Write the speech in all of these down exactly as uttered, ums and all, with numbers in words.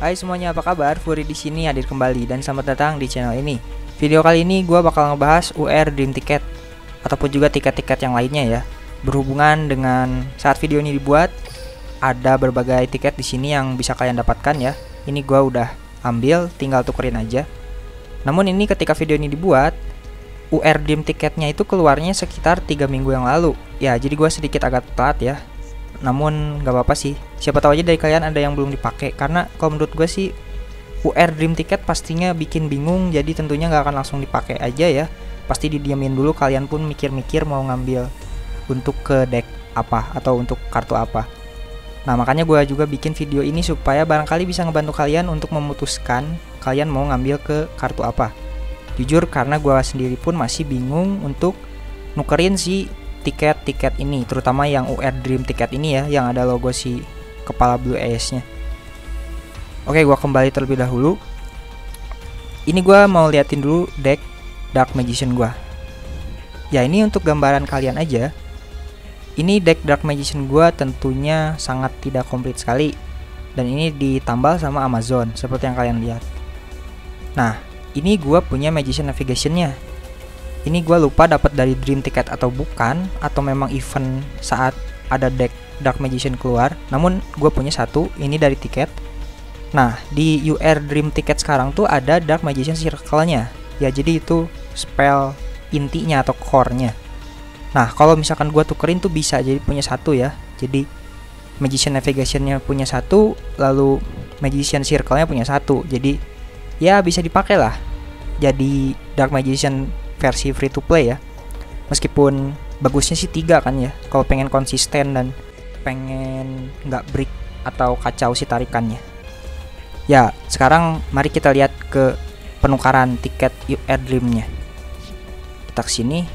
Hai semuanya, apa kabar? Furi di sini hadir kembali dan selamat datang di channel ini. Video kali ini gue bakal ngebahas U R Dream Ticket ataupun juga tiket-tiket yang lainnya ya. Berhubungan dengan saat video ini dibuat, ada berbagai tiket di sini yang bisa kalian dapatkan ya. Ini gue udah ambil, tinggal tukerin aja. Namun ini ketika video ini dibuat, U R Dream Ticketnya itu keluarnya sekitar tiga minggu yang lalu. Ya, jadi gue sedikit agak telat ya. Namun gak apa-apa sih, siapa tahu aja dari kalian ada yang belum dipakai. Karena kalau menurut gue sih U R Dream Ticket pastinya bikin bingung, jadi tentunya gak akan langsung dipakai aja ya. Pasti didiamin dulu, kalian pun mikir-mikir mau ngambil untuk ke deck apa atau untuk kartu apa. Nah makanya gue juga bikin video ini supaya barangkali bisa ngebantu kalian untuk memutuskan kalian mau ngambil ke kartu apa. Jujur karena gue sendiri pun masih bingung untuk nukerin si tiket-tiket ini, terutama yang U R Dream Ticket ini ya, yang ada logo si kepala blue eyes-nya. Oke, gua kembali terlebih dahulu. Ini gua mau liatin dulu deck Dark Magician gua. Ya, ini untuk gambaran kalian aja. Ini deck Dark Magician gua tentunya sangat tidak komplit sekali. Dan ini ditambal sama Amazon seperti yang kalian lihat. Nah, ini gua punya Magician Navigation-nya. Ini gue lupa dapat dari Dream Ticket atau bukan, atau memang event saat ada deck Dark Magician keluar. Namun gue punya satu, ini dari tiket. Nah di U R Dream Ticket sekarang tuh ada Dark Magician Circle-nya. Ya jadi itu spell intinya atau core-nya. Nah kalau misalkan gue tukerin tuh bisa jadi punya satu ya. Jadi Magician Navigation-nya punya satu, lalu Magician Circle-nya punya satu. Jadi ya bisa dipakai lah. Jadi Dark Magician versi free to play ya, meskipun bagusnya sih tiga kan ya kalau pengen konsisten dan pengen nggak break atau kacau si tarikannya ya. Sekarang mari kita lihat ke penukaran tiket U R Dream-nya. Kita kesini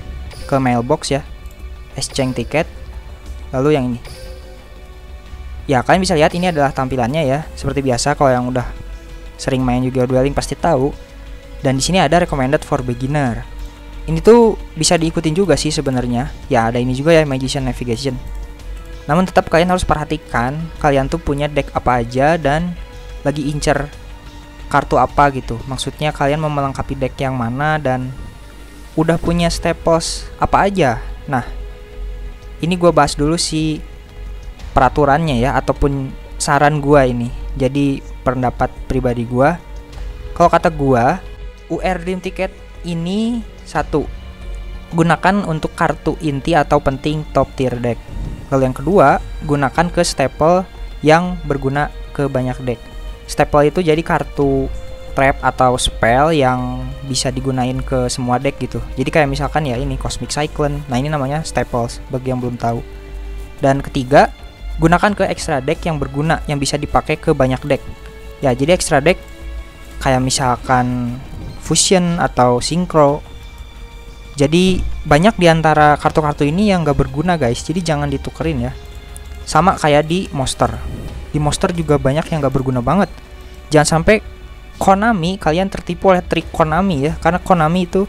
ke mailbox ya, exchange tiket, lalu yang ini ya. Kalian bisa lihat ini adalah tampilannya ya, seperti biasa kalau yang udah sering main Yu-Gi-Oh! Duel Link pasti tahu. Dan di sini ada recommended for beginner. Ini tuh bisa diikutin juga sih sebenarnya. Ya ada ini juga ya, Magician Navigation. Namun tetap kalian harus perhatikan kalian tuh punya deck apa aja dan lagi incer kartu apa gitu. Maksudnya kalian mau melengkapi deck yang mana dan udah punya staples apa aja. Nah ini gue bahas dulu si peraturannya ya, ataupun saran gue ini. Jadi pendapat pribadi gue, kalau kata gue U R Dream Ticket ini satu, gunakan untuk kartu inti atau penting top tier deck. Lalu yang kedua, gunakan ke staple yang berguna ke banyak deck. Staple itu jadi kartu trap atau spell yang bisa digunain ke semua deck gitu. Jadi kayak misalkan ya ini Cosmic Cyclone. Nah ini namanya staples bagi yang belum tahu. Dan ketiga, gunakan ke extra deck yang berguna yang bisa dipakai ke banyak deck. Ya jadi extra deck kayak misalkan fusion atau synchro. Jadi banyak diantara kartu-kartu ini yang gak berguna guys, jadi jangan ditukerin ya. Sama kayak di monster. Di monster juga banyak yang gak berguna banget. Jangan sampai Konami, kalian tertipu oleh trik Konami ya. Karena Konami itu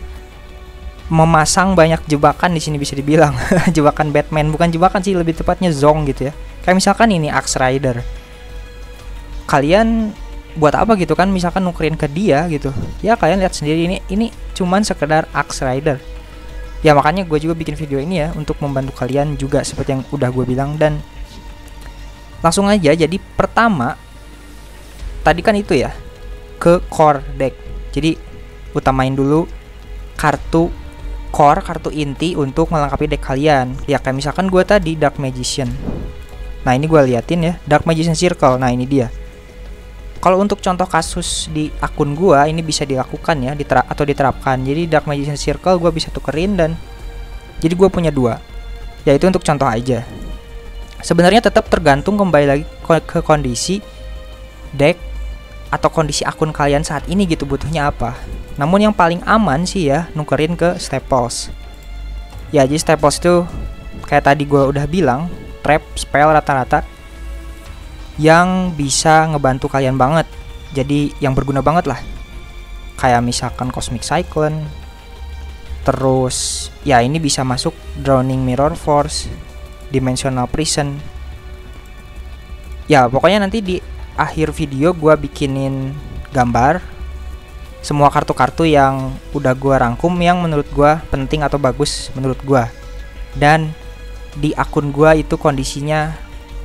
memasang banyak jebakan di sini bisa dibilang. Jebakan Batman, bukan jebakan sih, lebih tepatnya zong gitu ya. Kayak misalkan ini Axe Rider. Kalian buat apa gitu kan, misalkan nukerin ke dia gitu. Ya kalian lihat sendiri ini, ini cuman sekedar Axe Rider. Ya makanya gue juga bikin video ini ya untuk membantu kalian juga seperti yang udah gue bilang. Dan langsung aja, jadi pertama tadi kan itu ya, ke core deck. Jadi utamain dulu kartu core, kartu inti untuk melengkapi deck kalian. Ya kayak misalkan gue tadi Dark Magician. Nah ini gue liatin ya, Dark Magician Circle. Nah ini dia. Kalau untuk contoh kasus di akun gua ini bisa dilakukan ya, ditera atau diterapkan. Jadi Dark Magician Circle gua bisa tukerin dan jadi gua punya dua. Yaitu untuk contoh aja. Sebenarnya tetap tergantung kembali lagi ke kondisi deck atau kondisi akun kalian saat ini gitu, butuhnya apa. Namun yang paling aman sih ya nukerin ke staples. Ya jadi staples itu kayak tadi gua udah bilang, trap, spell rata-rata yang bisa ngebantu kalian banget. Jadi yang berguna banget lah. Kayak misalkan Cosmic Cyclone. Terus ya ini bisa masuk Drowning Mirror Force, Dimensional Prison. Ya pokoknya nanti di akhir video gue bikinin gambar semua kartu-kartu yang udah gue rangkum yang menurut gue penting atau bagus menurut gue. Dan di akun gue itu kondisinya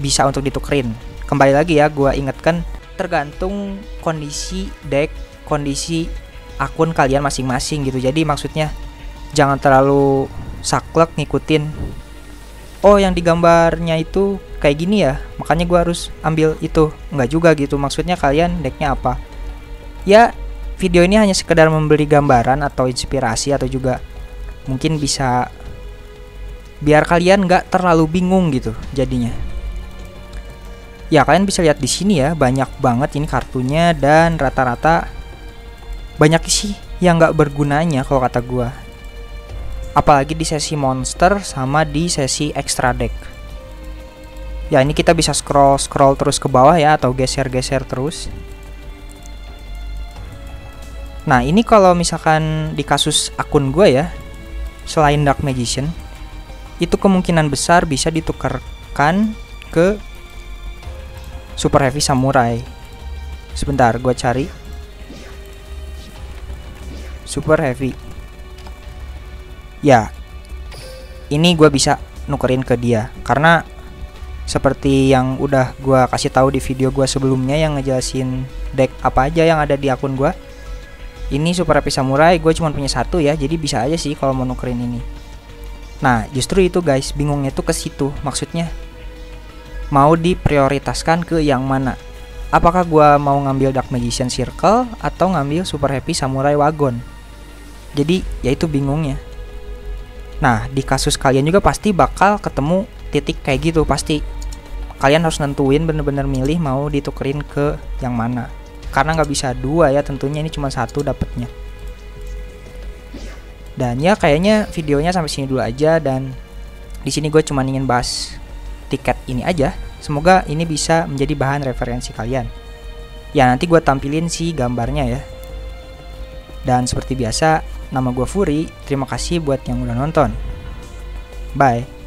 bisa untuk ditukerin. Kembali lagi ya, gue ingatkan tergantung kondisi deck, kondisi akun kalian masing-masing gitu. Jadi maksudnya jangan terlalu saklek ngikutin, oh yang digambarnya itu kayak gini ya, makanya gue harus ambil itu. Enggak juga gitu, maksudnya kalian decknya apa. Ya video ini hanya sekedar memberi gambaran atau inspirasi, atau juga mungkin bisa biar kalian nggak terlalu bingung gitu jadinya. Ya kalian bisa lihat di sini ya, banyak banget ini kartunya dan rata-rata banyak sih yang nggak bergunanya kalau kata gue. Apalagi di sesi monster sama di sesi extra deck. Ya ini kita bisa scroll-scroll terus ke bawah ya, atau geser-geser terus. Nah ini kalau misalkan di kasus akun gue ya, selain Dark Magician, itu kemungkinan besar bisa ditukarkan ke Super Heavy Samurai. Sebentar gue cari Super Heavy. Ya ini gue bisa nukerin ke dia, karena seperti yang udah gue kasih tahu di video gue sebelumnya yang ngejelasin deck apa aja yang ada di akun gue. Ini Super Heavy Samurai gue cuma punya satu ya, jadi bisa aja sih kalau mau nukerin ini. Nah justru itu guys, bingungnya tuh ke situ. Maksudnya mau diprioritaskan ke yang mana? Apakah gue mau ngambil Dark Magician Circle atau ngambil Super Heavy Samurai Wagon? Jadi ya itu bingungnya. Nah di kasus kalian juga pasti bakal ketemu titik kayak gitu. Pasti kalian harus nentuin bener-bener milih mau ditukerin ke yang mana, karena nggak bisa dua ya tentunya, ini cuma satu dapatnya. Dan ya kayaknya videonya sampai sini dulu aja, dan di sini gue cuma ingin bahas tiket ini aja. Semoga ini bisa menjadi bahan referensi kalian. Ya nanti gue tampilin sih gambarnya ya. Dan seperti biasa, nama gue Furi, terima kasih buat yang udah nonton. Bye.